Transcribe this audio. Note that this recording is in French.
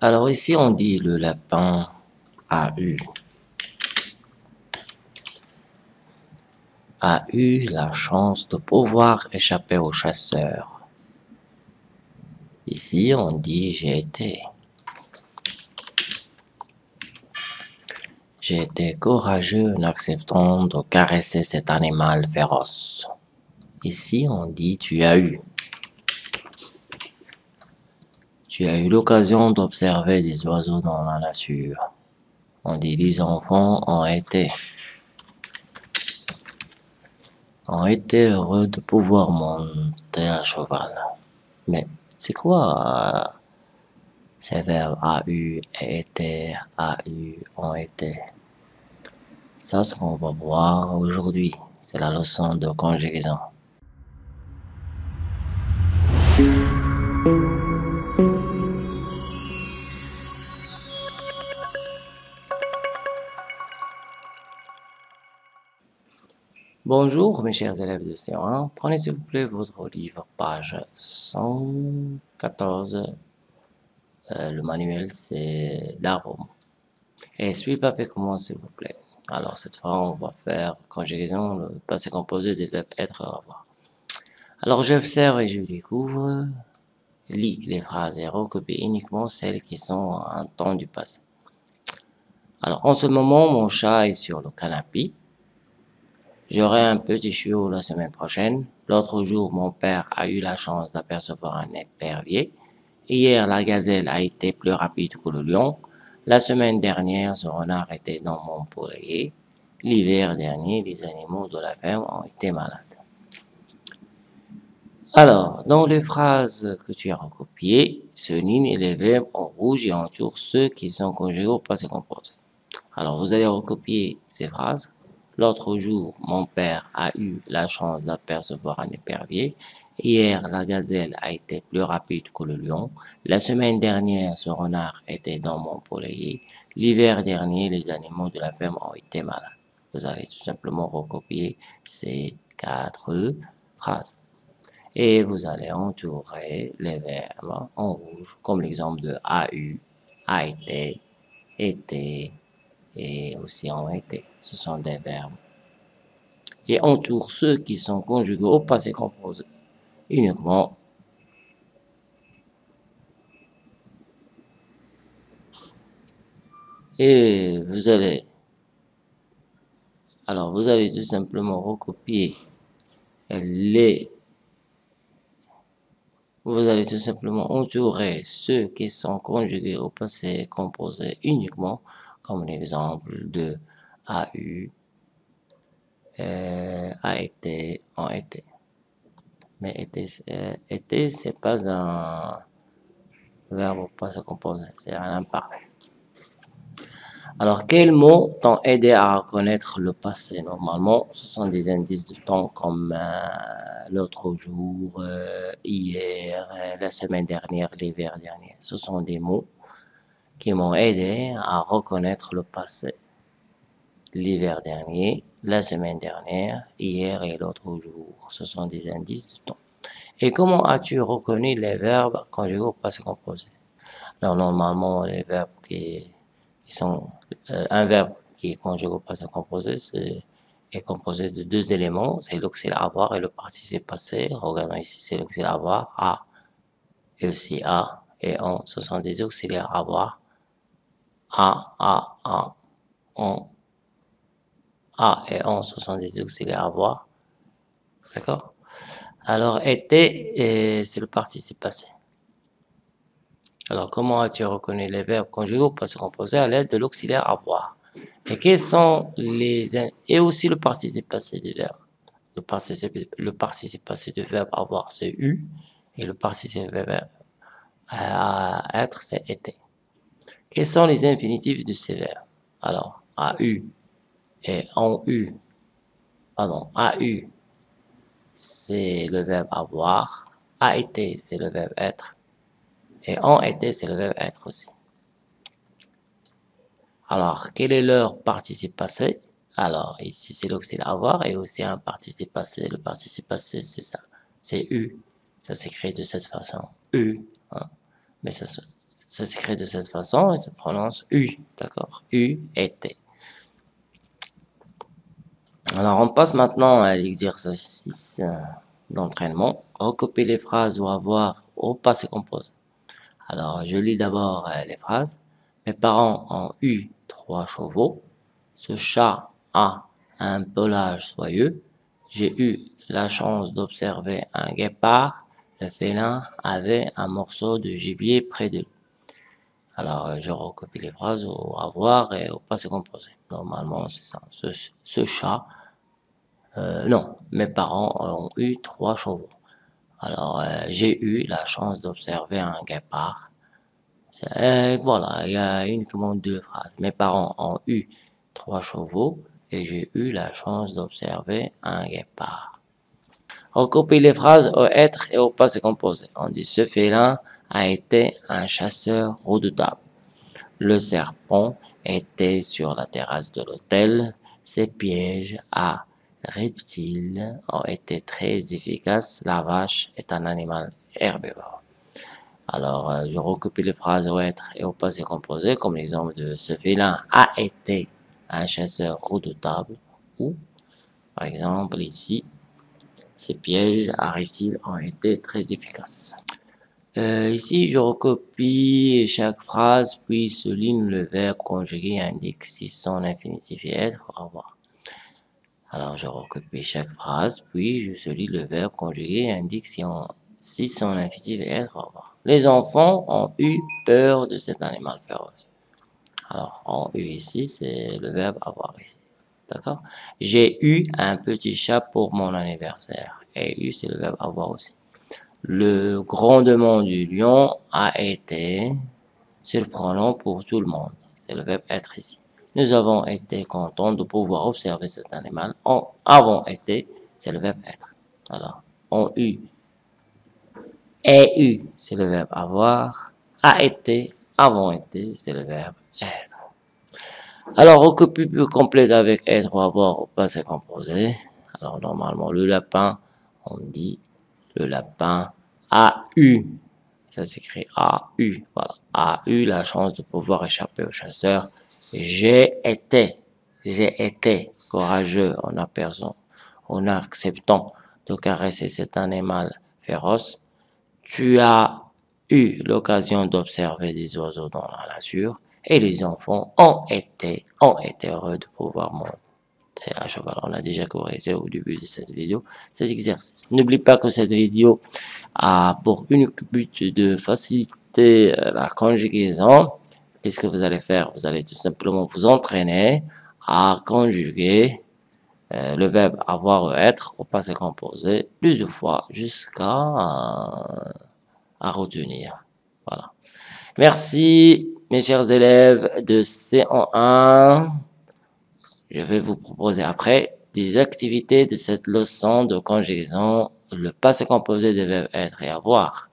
Alors ici, on dit le lapin a eu. A eu la chance de pouvoir échapper aux chasseurs. Ici, on dit j'ai été. J'ai été courageux en acceptant de caresser cet animal féroce. Ici, on dit tu as eu. Tu as eu l'occasion d'observer des oiseaux dans la nature. On dit les enfants ont été heureux de pouvoir monter à cheval. Mais c'est quoi ces verbes a eu, été, a eu, ont été? Ça, ce qu'on va voir aujourd'hui, c'est la leçon de conjugaison. Bonjour mes chers élèves de CE1, prenez s'il vous plaît votre livre page 114, le manuel c'est l'arbre, et suivez avec moi s'il vous plaît. Alors cette fois on va faire conjugaison, le passé composé des verbes être, avoir. Alors j'observe et je découvre, lis les phrases et recopie uniquement celles qui sont en temps du passé. Alors en ce moment mon chat est sur le canapé. J'aurai un petit chiot la semaine prochaine. L'autre jour, mon père a eu la chance d'apercevoir un épervier. Hier, la gazelle a été plus rapide que le lion. La semaine dernière, ce renard était dans mon poulailler. L'hiver dernier, les animaux de la ferme ont été malades. Alors, dans les phrases que tu as recopiées, se lignent les verbes en rouge et entourent ceux qui sont conjugués au passé composé. Alors, vous allez recopier ces phrases. L'autre jour, mon père a eu la chance d'apercevoir un épervier. Hier, la gazelle a été plus rapide que le lion. La semaine dernière, ce renard était dans mon poulailler. L'hiver dernier, les animaux de la ferme ont été malades. Vous allez tout simplement recopier ces quatre phrases. Et vous allez entourer les verbes en rouge, comme l'exemple de a eu, a été, était, et aussi ont été. Ce sont des verbes. Et entoure ceux qui sont conjugués au passé composé uniquement. Et vous allez. Alors vous allez tout simplement recopier les. Vous allez tout simplement entourer ceux qui sont conjugués au passé composé uniquement. Comme l'exemple de a eu, a été, ont été. Mais été, ce n'est pas un verbe au passé composé, c'est un imparfait. Alors, quels mots t'ont aidé à reconnaître le passé? Normalement, ce sont des indices de temps comme l'autre jour, hier, la semaine dernière, l'hiver dernier. Ce sont des mots qui m'ont aidé à reconnaître le passé. L'hiver dernier, la semaine dernière, hier et l'autre jour. Ce sont des indices de temps. Et comment as-tu reconnu les verbes conjugués au passé composé? Alors normalement, les verbes qui sont... un verbe qui est conjugué au passé composé est composé de deux éléments. C'est l'auxiliaire avoir et le participe passé. Regardons ici, c'est l'auxiliaire avoir, a, et aussi a, et on. Ce sont des auxiliaires avoir. A, on. A et on, ce sont des auxiliaires avoir. D'accord? Alors, été, c'est le participe passé. Alors, comment as-tu reconnu les verbes conjugués au passé composé à l'aide de l'auxiliaire avoir? Et quels sont les. Et aussi le participe passé du verbe. Le participe passé du verbe avoir, c'est eu. Et le participe verbe être, c'est été. Quels sont les infinitifs de ces verbes? Alors, a eu et ont eu. Pardon, a eu, c'est le verbe avoir. A été, c'est le verbe être. Et ont été, c'est le verbe être aussi. Alors, quel est leur participe passé? Alors, ici, c'est l'auxiliaire avoir et aussi un participe passé. Le participe passé, c'est ça. C'est eu. Ça s'écrit de cette façon. Eu. Hein? Mais ça se. Ça s'écrit de cette façon et ça prononce U, d'accord, U et T. Alors on passe maintenant à l'exercice d'entraînement. Recopier les phrases ou avoir au passé composé. Alors je lis d'abord les phrases. Mes parents ont eu 3 chevaux. Ce chat a un pelage soyeux. J'ai eu la chance d'observer un guépard. Le félin avait un morceau de gibier près de lui. Alors, je recopie les phrases au avoir et au passé composé. Normalement, c'est ça. Ce chat... non, mes parents ont eu 3 chevaux. Alors, j'ai eu la chance d'observer un guépard. Voilà, il y a uniquement 2 phrases. Mes parents ont eu 3 chevaux et j'ai eu la chance d'observer un guépard. Recopie les phrases au être et au passé composé. On dit ce félin a été un chasseur redoutable. Le serpent était sur la terrasse de l'hôtel. Ses pièges à reptiles ont été très efficaces. La vache est un animal herbivore. Alors, je recopie les phrases au être et au passé composé, comme l'exemple de ce félin a été un chasseur redoutable. Ou, par exemple, ici. Ces pièges à reptiles ont été très efficaces. Ici, je recopie chaque phrase, puis souligne le verbe conjugué indique si son infinitif est être ou avoir. Alors, je recopie chaque phrase, puis je souligne le verbe conjugué indique si son infinitif est être ou avoir. Les enfants ont eu peur de cet animal féroce. Alors, ont eu ici, c'est le verbe avoir ici. D'accord? J'ai eu un petit chat pour mon anniversaire. Et eu, c'est le verbe avoir aussi. Le grondement du lion a été surprenant pour tout le monde. C'est le verbe être ici. Nous avons été contents de pouvoir observer cet animal. Avons été, c'est le verbe être. Alors, ont eu. Et eu, c'est le verbe avoir. A été, avons été, c'est le verbe être. Alors, recopie plus complète avec être ou avoir au passé composé. Alors, normalement, le lapin, on dit le lapin a eu. Ça s'écrit a eu. Voilà. A eu la chance de pouvoir échapper au chasseur. J'ai été courageux en acceptant de caresser cet animal féroce. Tu as eu l'occasion d'observer des oiseaux dans la nature. Et les enfants ont été heureux de pouvoir monter à cheval. On a déjà corrigé au début de cette vidéo cet exercice. N'oublie pas que cette vidéo a pour unique but de faciliter la conjugaison. Qu'est-ce que vous allez faire? Vous allez tout simplement vous entraîner à conjuguer le verbe avoir ou être au passé composé plusieurs fois jusqu'à retenir. Voilà. Merci. Mes chers élèves de CE1, je vais vous proposer après des activités de cette leçon de conjugaison, le passé composé des verbes être et avoir.